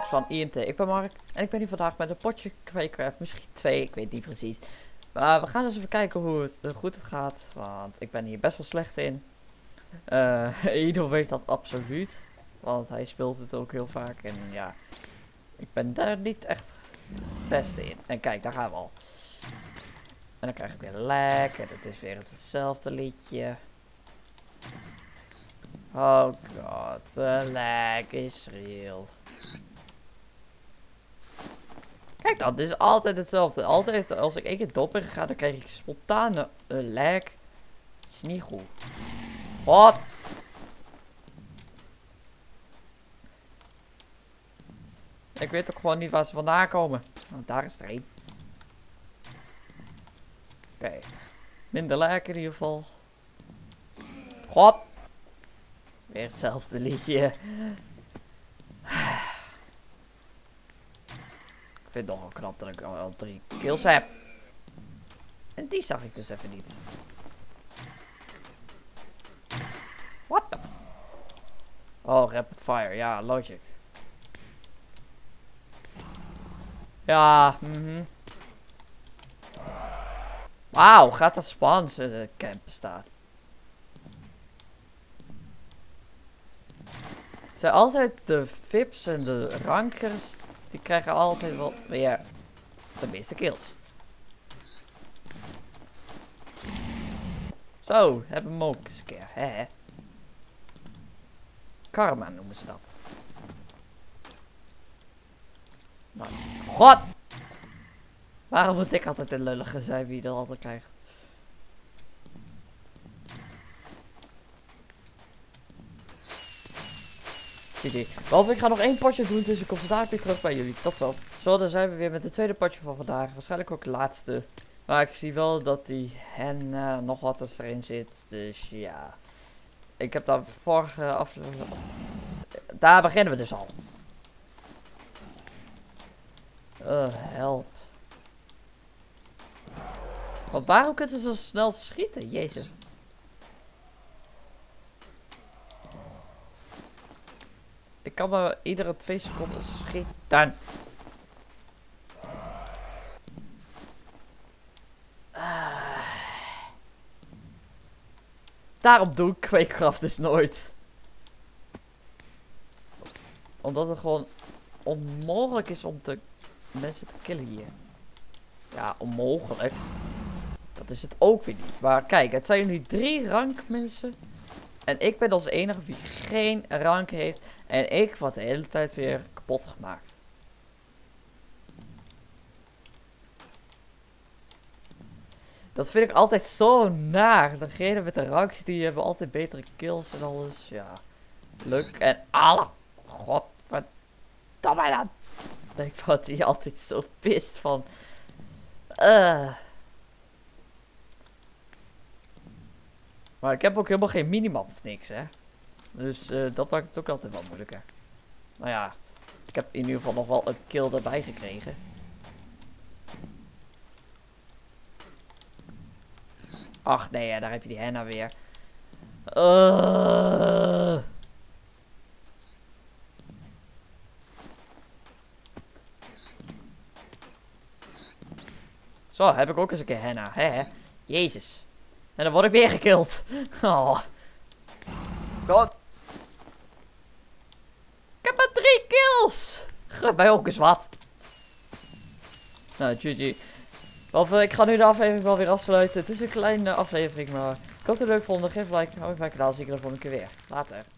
Quakers van IMT. Ik ben Mark en ik ben hier vandaag met een potje QuakeCraft, misschien twee, ik weet niet precies. Maar we gaan dus even kijken hoe goed het gaat, want ik ben hier best wel slecht in. Edo weet dat absoluut, want hij speelt het ook heel vaak en ja, ik ben daar niet echt het beste in. En kijk, daar gaan we al. En dan krijg ik weer lag en het is weer hetzelfde liedje. Oh god, de lag is real. Kijk dan, dit is altijd hetzelfde. Altijd als ik één keer dop in ga, dan krijg ik spontane lag. Dat is niet goed. Wat? Ik weet ook gewoon niet waar ze vandaan komen. Want daar is er één. Oké. Minder lag in ieder geval. God. Weer hetzelfde liedje. Ik vind het nogal knap dat ik al 3 kills heb. En die zag ik dus even niet. What the? Oh, rapid fire. Ja, logic. Ja, Wauw, gaat dat Spaanse campen staan. Het zijn altijd de vips en de rankers. Die krijgen altijd wel weer de meeste kills. Zo, hebben we hem ook eens een keer. Hè? Karma noemen ze dat. Nou, god! Waarom moet ik altijd de lullige zijn wie dat altijd krijgt? Want ik ga nog 1 potje doen, dus ik kom vandaag weer terug bij jullie. Tot zo. Zo, dan zijn we weer met het tweede potje van vandaag. Waarschijnlijk ook het laatste. Maar ik zie wel dat die henna nog wat als erin zit. Dus ja. Ik heb daar vorige aflevering... Daar beginnen we dus al. Help. Want waarom kunnen ze zo snel schieten? Jezus. Ik kan maar iedere 2 seconden schieten. Daarom doe ik QuakeCraft dus nooit. Omdat het gewoon onmogelijk is om de mensen te killen hier. Ja, onmogelijk. Dat is het ook weer niet. Maar kijk, het zijn nu 3 rank mensen. En ik ben als enige die geen rank heeft. En ik word de hele tijd weer kapot gemaakt. Dat vind ik altijd zo naar. Degenen met de ranks die hebben altijd betere kills en alles. Ja. Leuk en alle. God, wat dan mij dan? Ik word hier altijd zo pist van. Maar ik heb ook helemaal geen minimap of niks, hè. Dus dat maakt het ook altijd wel moeilijker. Nou ja, ik heb in ieder geval nog wel een kill erbij gekregen. Ach nee, ja, daar heb je die henna weer. Zo, heb ik ook eens een keer henna, hè. Jezus. En dan word ik weer gekild. Oh. God. Ik heb maar 3 kills. Geef mij ook eens wat. Nou, GG. Ik ga nu de aflevering wel weer afsluiten. Het is een kleine aflevering, maar ik hoop dat je het leuk vond. Geef een like, hou je van mijn kanaal. Zie ik je de volgende keer weer. Later.